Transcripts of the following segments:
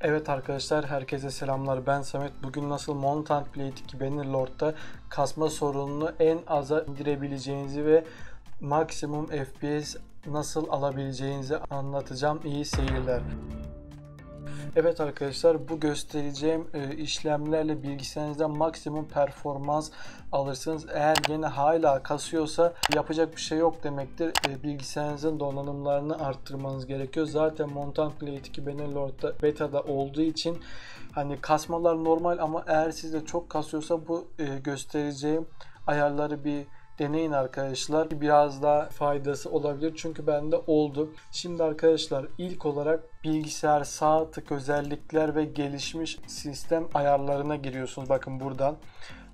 Evet arkadaşlar, herkese selamlar, ben Samet. Bugün nasıl Mount & Blade II Bannerlord'da kasma sorununu en aza indirebileceğinizi ve maksimum FPS nasıl alabileceğinizi anlatacağım. İyi seyirler. Evet arkadaşlar, bu göstereceğim işlemlerle bilgisayarınızda maksimum performans alırsınız. Eğer yine hala kasıyorsa yapacak bir şey yok demektir. Bilgisayarınızın donanımlarını arttırmanız gerekiyor. Zaten Mount & Blade II Bannerlord'da beta'da olduğu için hani kasmalar normal, ama eğer sizde çok kasıyorsa bu göstereceğim ayarları bir deneyin arkadaşlar. Biraz daha faydası olabilir. Çünkü bende oldu. Şimdi arkadaşlar, ilk olarak bilgisayar sağ tık özellikler ve gelişmiş sistem ayarlarına giriyorsunuz. Bakın buradan.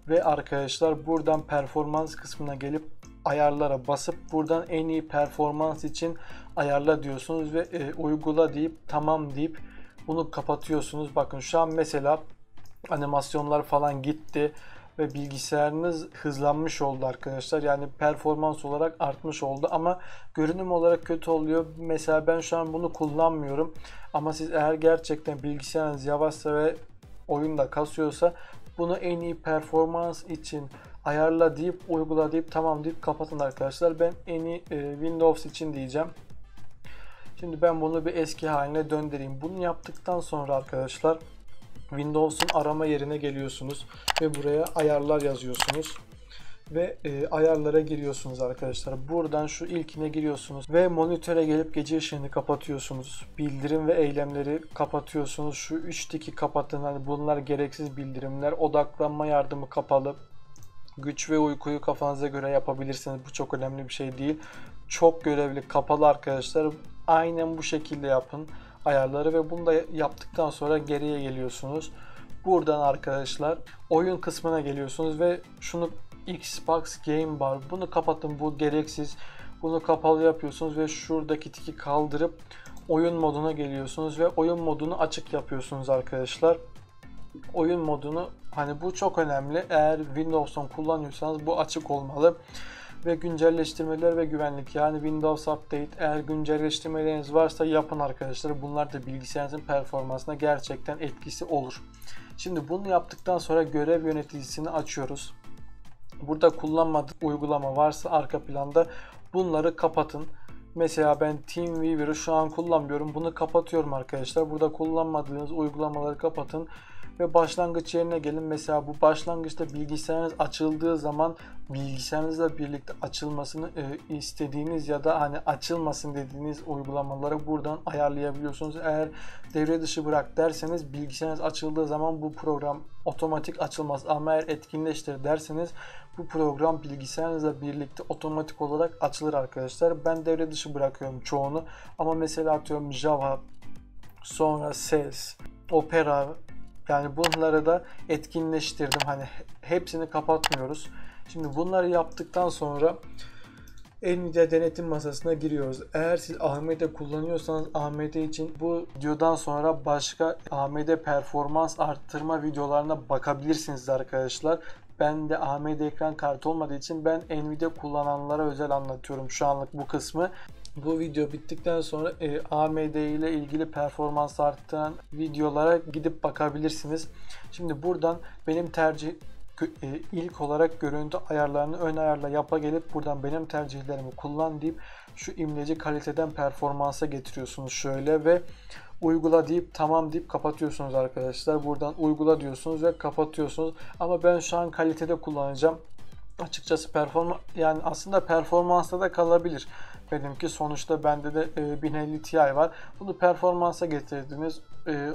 Ve arkadaşlar buradan performans kısmına gelip ayarlara basıp buradan en iyi performans için ayarla diyorsunuz ve uygula deyip tamam deyip bunu kapatıyorsunuz. Bakın şu an mesela animasyonlar falan gitti ve bilgisayarınız hızlanmış oldu arkadaşlar. Yani performans olarak artmış oldu ama görünüm olarak kötü oluyor. Mesela ben şu an bunu kullanmıyorum ama siz eğer gerçekten bilgisayarınız yavaşsa ve oyunda kasıyorsa bunu en iyi performans için ayarla deyip uygula deyip tamam deyip kapatın arkadaşlar. Ben en iyi Windows için diyeceğim. Şimdi ben bunu bir eski haline döndüreyim. Bunu yaptıktan sonra arkadaşlar Windows'un arama yerine geliyorsunuz ve buraya ayarlar yazıyorsunuz ve ayarlara giriyorsunuz arkadaşlar. Buradan şu ilkine giriyorsunuz ve monitöre gelip gece ışığını kapatıyorsunuz. Bildirim ve eylemleri kapatıyorsunuz. Şu 3 tiki kapatın. Hani bunlar gereksiz bildirimler. Odaklanma yardımı kapalı. Güç ve uykuyu kafanıza göre yapabilirsiniz. Bu çok önemli bir şey değil. Çok görevli kapalı arkadaşlar. Aynen bu şekilde yapın ayarları ve bunu da yaptıktan sonra geriye geliyorsunuz. Buradan arkadaşlar oyun kısmına geliyorsunuz ve şunu Xbox Game Bar, bunu kapatın, bu gereksiz. Bunu kapalı yapıyorsunuz ve şuradaki tiki kaldırıp oyun moduna geliyorsunuz ve oyun modunu açık yapıyorsunuz arkadaşlar. Oyun modunu, hani bu çok önemli. Eğer Windows'tan kullanıyorsanız bu açık olmalı. Ve güncelleştirmeler ve güvenlik, yani Windows Update, eğer güncelleştirmeleriniz varsa yapın arkadaşlar. Bunlar da bilgisayarınızın performansına gerçekten etkisi olur. Şimdi bunu yaptıktan sonra görev yöneticisini açıyoruz. Burada kullanmadığınız uygulama varsa arka planda bunları kapatın. Mesela ben TeamViewer'ı şu an kullanmıyorum. Bunu kapatıyorum arkadaşlar. Burada kullanmadığınız uygulamaları kapatın. Ve başlangıç yerine gelin. Mesela bu başlangıçta bilgisayarınız açıldığı zaman bilgisayarınızla birlikte açılmasını istediğiniz ya da hani açılmasın dediğiniz uygulamaları buradan ayarlayabiliyorsunuz. Eğer devre dışı bırak derseniz bilgisayarınız açıldığı zaman bu program otomatik açılmaz, ama eğer etkinleştir derseniz bu program bilgisayarınızla birlikte otomatik olarak açılır arkadaşlar. Ben devre dışı bırakıyorum çoğunu, ama mesela atıyorum Java, sonra ses, Opera, yani bunları da etkinleştirdim. Hani hepsini kapatmıyoruz. Şimdi bunları yaptıktan sonra Nvidia denetim masasına giriyoruz. Eğer siz AMD kullanıyorsanız AMD için bu videodan sonra başka AMD performans arttırma videolarına bakabilirsiniz arkadaşlar. Ben de AMD ekran kartı olmadığı için ben Nvidia kullananlara özel anlatıyorum şu anlık bu kısmı. Bu video bittikten sonra AMD ile ilgili performans arttıran videolara gidip bakabilirsiniz. Şimdi buradan benim tercih ilk olarak görüntü ayarlarını ön ayarla yapa gelip buradan benim tercihlerimi kullan deyip şu imleci kaliteden performansa getiriyorsunuz şöyle ve uygula deyip tamam deyip kapatıyorsunuz arkadaşlar. Buradan uygula diyorsunuz ve kapatıyorsunuz, ama ben şu an kalitede kullanacağım. Açıkçası yani aslında performansta da kalabilir. Benimki sonuçta bende de 1050 Ti var. Bunu performansa getirdiniz.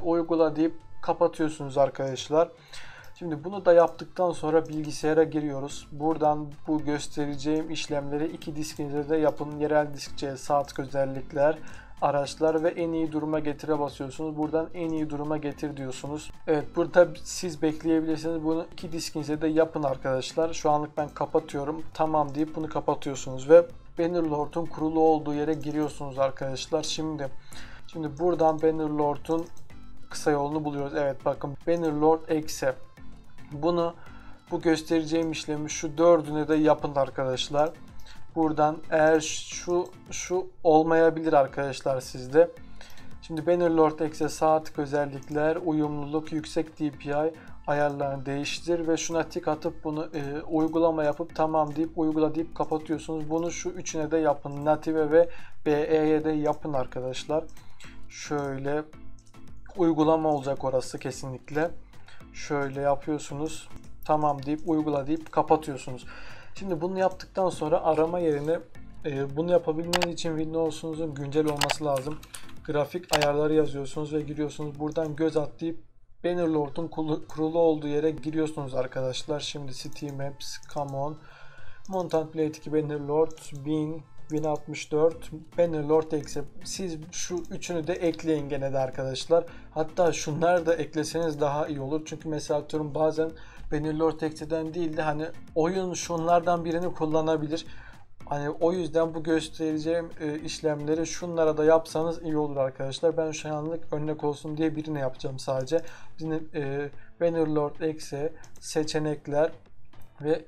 Uygula deyip kapatıyorsunuz arkadaşlar. Şimdi bunu da yaptıktan sonra bilgisayara giriyoruz. Buradan bu göstereceğim işlemleri iki diskinize de yapın. Yerel diskçeye sağ tık özellikler, araçlar ve en iyi duruma getire basıyorsunuz. Buradan en iyi duruma getir diyorsunuz. Evet, burada siz bekleyebilirsiniz. Bunu iki diskinize de yapın arkadaşlar. Şu anlık ben kapatıyorum. Tamam deyip bunu kapatıyorsunuz ve Bannerlord'un kurulu olduğu yere giriyorsunuz arkadaşlar. Şimdi buradan Bannerlord'un kısa yolunu buluyoruz. Evet bakın, Bannerlord eksi. Bunu, bu göstereceğim işlemi şu dördüne de yapın arkadaşlar. Buradan eğer şu olmayabilir arkadaşlar sizde. Şimdi Bannerlord X'e sağ tık, özellikler, uyumluluk, yüksek DPI ayarlarını değiştir ve şuna tik atıp bunu uygulama yapıp tamam deyip uygula deyip kapatıyorsunuz. Bunu şu üçüne de yapın. Native ve BE'ye de yapın arkadaşlar. Şöyle uygulama olacak orası kesinlikle. Şöyle yapıyorsunuz. Tamam deyip uygula deyip kapatıyorsunuz. Şimdi bunu yaptıktan sonra arama yerine bunu yapabilmeniz için Windows'unuzun güncel olması lazım. Grafik ayarları yazıyorsunuz ve giriyorsunuz. Buradan göz at deyip Bannerlord'un kurulu olduğu yere giriyorsunuz arkadaşlar. Şimdi Steam Apps, Come On, Mount & Blade II Bannerlord, 1000, 1064, Bannerlord X'e. Siz şu üçünü de ekleyin gene de arkadaşlar. Hatta şunları da ekleseniz daha iyi olur. Çünkü mesela atıyorum bazen Bannerlord X'den değil de hani oyun şunlardan birini kullanabilir. Hani o yüzden bu göstereceğim işlemleri şunlara da yapsanız iyi olur arkadaşlar. Ben şu anlık örnek olsun diye birine yapacağım sadece. Bizim Bannerlord X'e seçenekler ve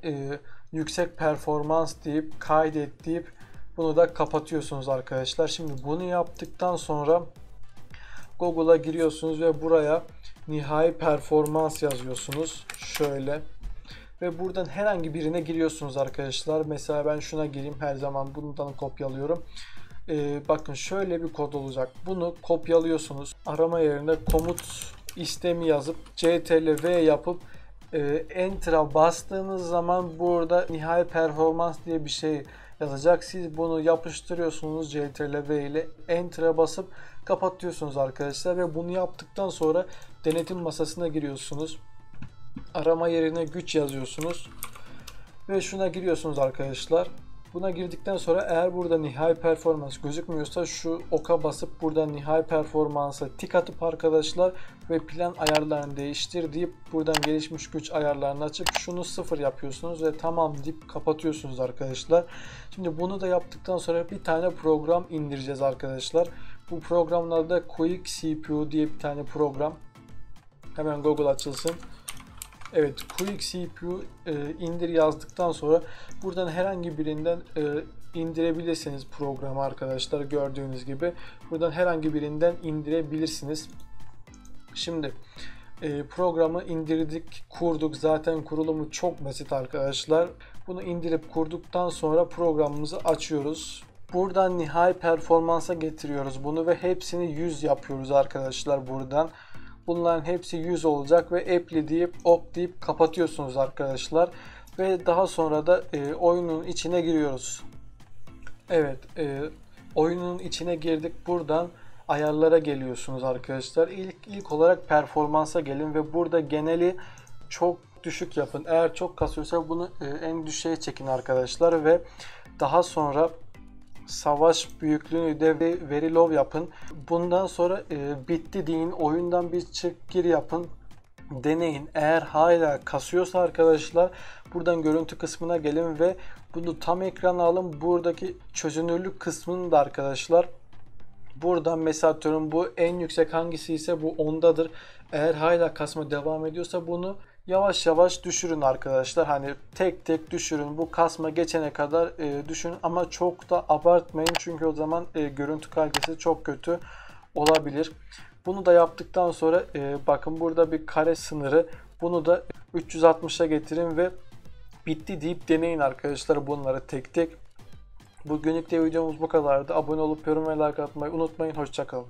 yüksek performans deyip kaydet deyip bunu da kapatıyorsunuz arkadaşlar. Şimdi bunu yaptıktan sonra Google'a giriyorsunuz ve buraya nihai performans yazıyorsunuz. Şöyle. Ve buradan herhangi birine giriyorsunuz arkadaşlar. Mesela ben şuna gireyim. Her zaman bundan kopyalıyorum. Bakın şöyle bir kod olacak. Bunu kopyalıyorsunuz. Arama yerine komut istemi yazıp CTRL-V yapıp Enter'a bastığınız zaman burada nihai performans diye bir şey yazacak. Siz bunu yapıştırıyorsunuz CTRL-V ile Enter'a basıp kapatıyorsunuz arkadaşlar. Ve bunu yaptıktan sonra denetim masasına giriyorsunuz. Arama yerine güç yazıyorsunuz ve şuna giriyorsunuz arkadaşlar. Buna girdikten sonra eğer burada nihai performans gözükmüyorsa şu oka basıp buradan nihai performansa tik atıp arkadaşlar ve plan ayarlarını değiştir deyip buradan gelişmiş güç ayarlarını açıp şunu 0 yapıyorsunuz ve tamam deyip kapatıyorsunuz arkadaşlar. Şimdi bunu da yaptıktan sonra bir tane program indireceğiz arkadaşlar. Bu programlarda Quick CPU diye bir tane program. Hemen Google açılsın. Evet, Quick CPU indir yazdıktan sonra buradan herhangi birinden indirebilirsiniz programı arkadaşlar. Gördüğünüz gibi buradan herhangi birinden indirebilirsiniz. Şimdi programı indirdik, kurduk. Zaten kurulumu çok basit arkadaşlar. Bunu indirip kurduktan sonra programımızı açıyoruz. Buradan nihai performansa getiriyoruz bunu ve hepsini 100 yapıyoruz arkadaşlar buradan. Bunların hepsi 100 olacak ve apply deyip ok deyip kapatıyorsunuz arkadaşlar. Ve daha sonra da oyunun içine giriyoruz. Evet, oyunun içine girdik. Buradan ayarlara geliyorsunuz arkadaşlar. İlk olarak performansa gelin ve burada geneli çok düşük yapın. Eğer çok kasıyorsa bunu en düşüğe çekin arkadaşlar ve daha sonra savaş büyüklüğünü de very low yapın. Bundan sonra bitti deyin. Oyundan bir çık gir yapın. Deneyin. Eğer hala kasıyorsa arkadaşlar buradan görüntü kısmına gelin ve bunu tam ekrana alın. Buradaki çözünürlük kısmını da arkadaşlar buradan mesela diyorum bu en yüksek hangisi ise bu 10'dadır. Eğer hala kasma devam ediyorsa bunu yavaş yavaş düşürün arkadaşlar. Hani tek tek düşürün. Bu kasma geçene kadar düşün ama çok da abartmayın. Çünkü o zaman görüntü kalitesi çok kötü olabilir. Bunu da yaptıktan sonra bakın burada bir kare sınırı. Bunu da 360'a getirin ve bitti deyip deneyin arkadaşlar bunları tek tek. Bugünlük de videomuz bu kadardı. Abone olup yorum ve like atmayı unutmayın. Hoşça kalın.